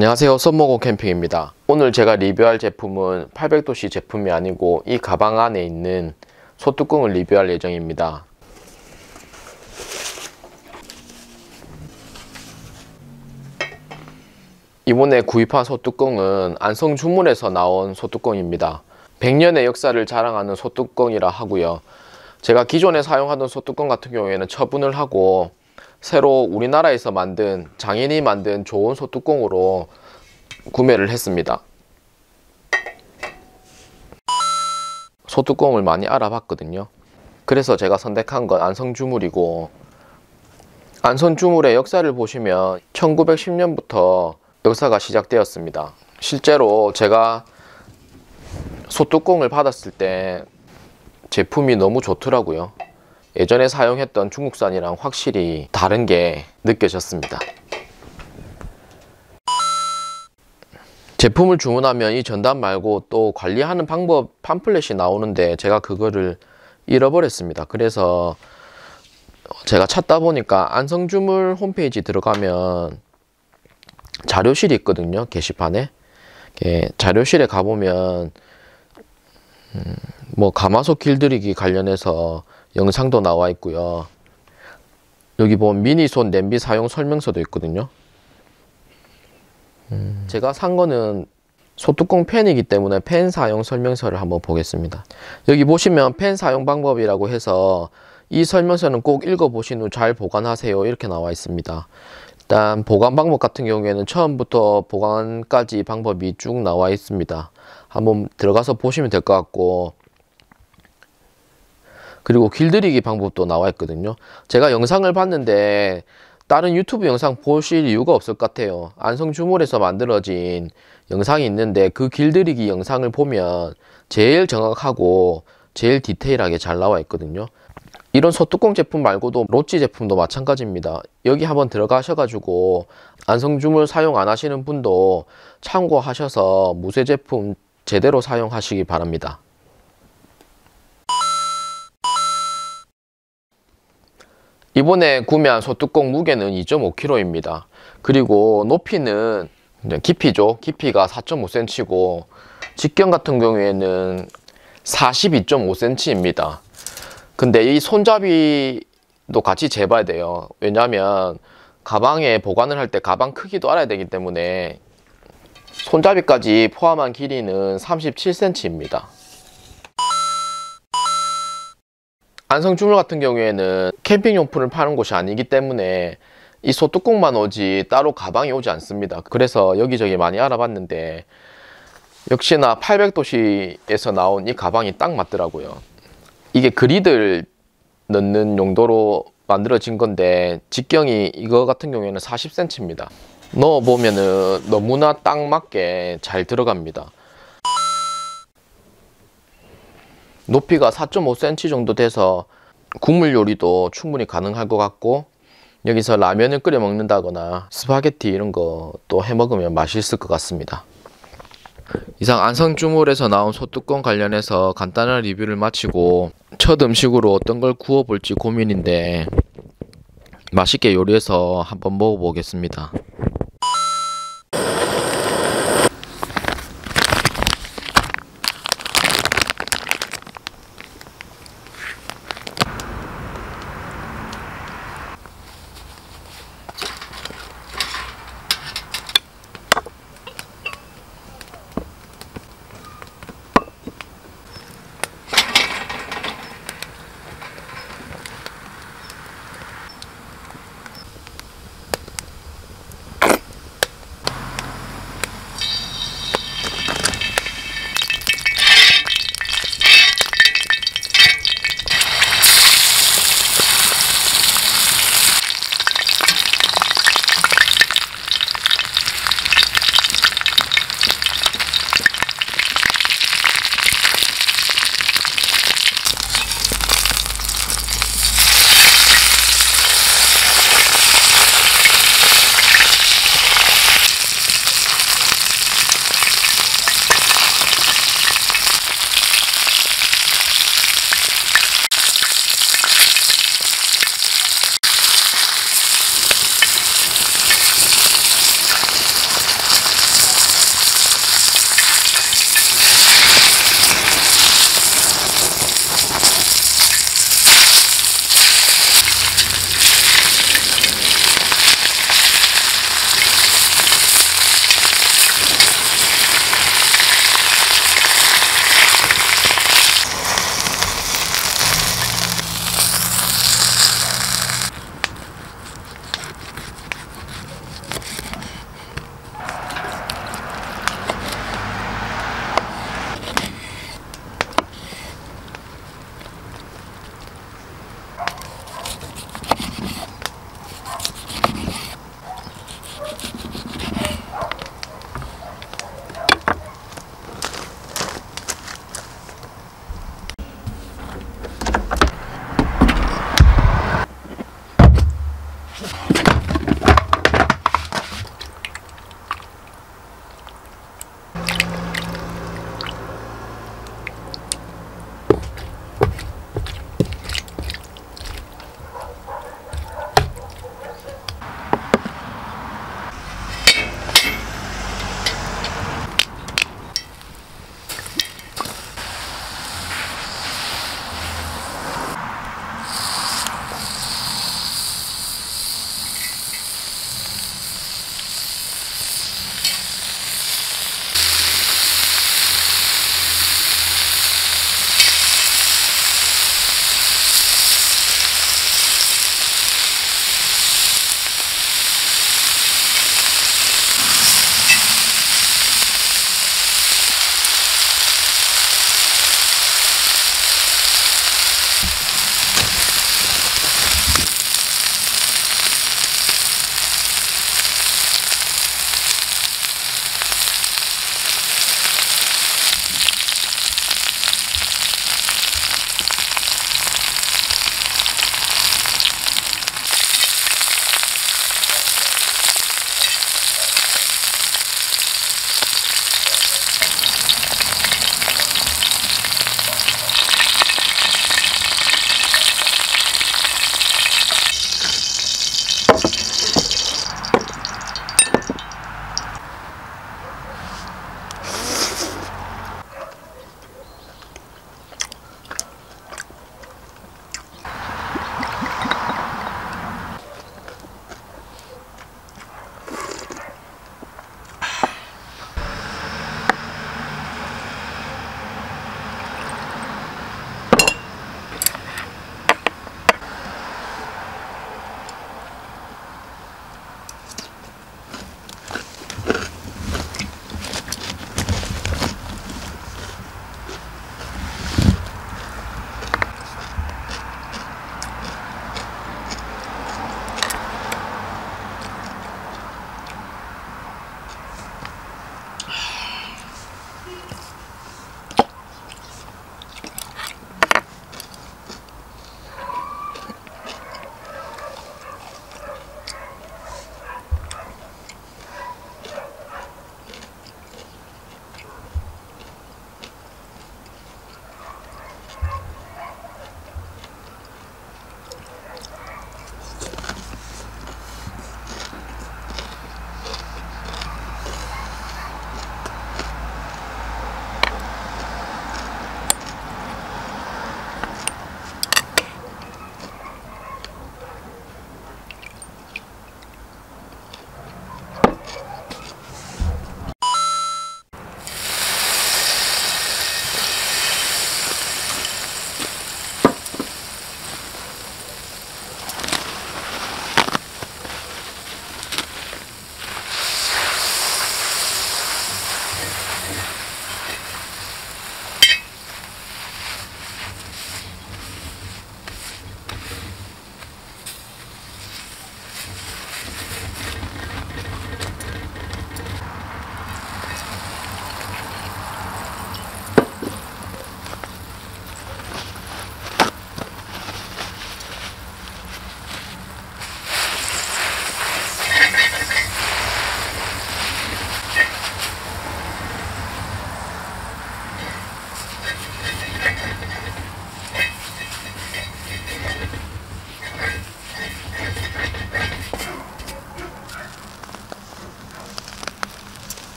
안녕하세요, 썸머고 캠핑입니다. 오늘 제가 리뷰할 제품은 800도씨 제품이 아니고 이 가방 안에 있는 소뚜껑을 리뷰할 예정입니다. 이번에 구입한 소뚜껑은 안성주물에서 나온 소뚜껑입니다. 100년의 역사를 자랑하는 소뚜껑이라 하고요. 제가 기존에 사용하던 소뚜껑 같은 경우에는 처분을 하고 새로 우리나라에서 만든 장인이 만든 좋은 소뚜껑으로 구매를 했습니다. 소뚜껑을 많이 알아봤거든요. 그래서 제가 선택한 건 안성주물이고, 안성주물의 역사를 보시면 1910년부터 역사가 시작되었습니다. 실제로 제가 소뚜껑을 받았을 때 제품이 너무 좋더라고요. 예전에 사용했던 중국산이랑 확실히 다른 게 느껴졌습니다. 제품을 주문하면 이 전단 말고 또 관리하는 방법 팜플렛이 나오는데 제가 그거를 잃어버렸습니다. 그래서 제가 찾다 보니까 안성주물 홈페이지 들어가면 자료실이 있거든요. 게시판에 자료실에 가보면 뭐 가마솥 길들이기 관련해서 영상도 나와 있고요. 여기 보면 미니손 냄비 사용 설명서도 있거든요. 제가 산 거는 소뚜껑 팬이기 때문에 팬 사용 설명서를 한번 보겠습니다. 여기 보시면 팬 사용 방법이라고 해서 이 설명서는 꼭 읽어보신 후 잘 보관하세요, 이렇게 나와 있습니다. 일단 보관 방법 같은 경우에는 처음부터 보관까지 방법이 쭉 나와 있습니다. 한번 들어가서 보시면 될 것 같고, 그리고 길들이기 방법도 나와 있거든요. 제가 영상을 봤는데 다른 유튜브 영상 보실 이유가 없을 것 같아요. 안성주물에서 만들어진 영상이 있는데 그 길들이기 영상을 보면 제일 정확하고 제일 디테일하게 잘 나와 있거든요. 이런 소뚜껑 제품 말고도 롯지 제품도 마찬가지입니다. 여기 한번 들어가셔가지고 안성주물 사용 안 하시는 분도 참고하셔서 무쇠 제품 제대로 사용하시기 바랍니다. 이번에 구매한 소뚜껑 무게는 2.5kg입니다. 그리고 높이는 깊이죠. 깊이가 4.5cm고 직경 같은 경우에는 42.5cm입니다. 근데 이 손잡이도 같이 재봐야 돼요. 왜냐하면 가방에 보관을 할 때 가방 크기도 알아야 되기 때문에 손잡이까지 포함한 길이는 37cm입니다. 안성주물 같은 경우에는 캠핑용품을 파는 곳이 아니기 때문에 이 소뚜껑만 오지 따로 가방이 오지 않습니다. 그래서 여기저기 많이 알아봤는데 역시나 800도씨에서 나온 이 가방이 딱 맞더라고요. 이게 그리드를 넣는 용도로 만들어진 건데 직경이 이거 같은 경우에는 40cm입니다. 넣어보면은 너무나 딱 맞게 잘 들어갑니다. 높이가 4.5cm 정도 돼서 국물 요리도 충분히 가능할 것 같고, 여기서 라면을 끓여 먹는다거나 스파게티 이런 것도 해 먹으면 맛있을 것 같습니다. 이상 안성주물에서 나온 소뚜껑 관련해서 간단한 리뷰를 마치고 첫 음식으로 어떤 걸 구워 볼지 고민인데 맛있게 요리해서 한번 먹어보겠습니다.